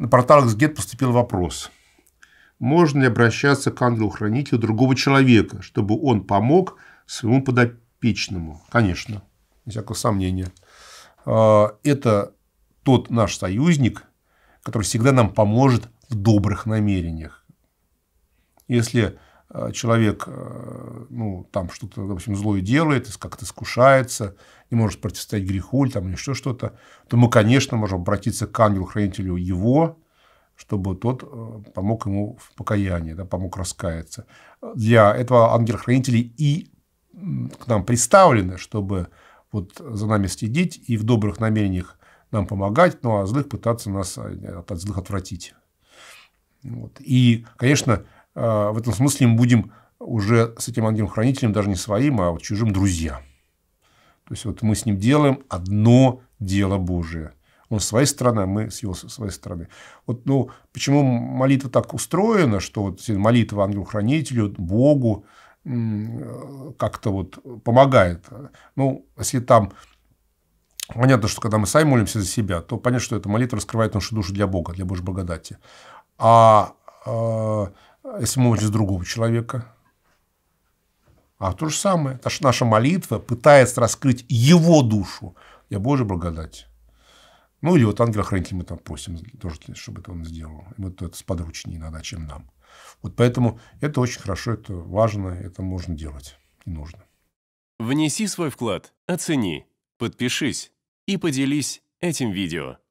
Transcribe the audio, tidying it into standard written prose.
На портал Экзегет поступил вопрос. Можно ли обращаться к ангелу-хранителю другого человека, чтобы он помог своему подопечному? Конечно, без всякого сомнения. Это тот наш союзник, который всегда нам поможет в добрых намерениях. Если человек, ну, там что-то, допустим, злое делает, как-то искушается, не может противостоять греху или там еще что-то, то мы, конечно, можем обратиться к ангелу-хранителю его, чтобы тот помог ему в покаянии, да, помог раскаяться. Для этого ангел-хранителей и к нам представлены, чтобы вот за нами следить и в добрых намерениях нам помогать, ну а злых пытаться нас от злых отвратить. Вот. И, конечно, в этом смысле мы будем уже с этим ангелом-хранителем даже не своим, а вот чужим друзья. То есть вот мы с ним делаем одно дело Божие. Он с своей стороны, а мы с его своей стороны. Вот, ну, почему молитва так устроена, что вот молитва ангелу-хранителю, Богу как-то вот помогает. Ну, если там понятно, что когда мы сами молимся за себя, то понятно, что эта молитва раскрывает нашу душу для Бога, для Божьей благодати. А если мы молимся за другого человека, а то же самое. Наша молитва пытается раскрыть его душу для Божьей благодати. Ну, или вот ангела-хранителя мы там просим, тоже, чтобы это он сделал. Вот это сподручнее иногда, чем нам. Вот поэтому это очень хорошо, это важно, это можно делать и нужно. Внеси свой вклад, оцени, подпишись и поделись этим видео.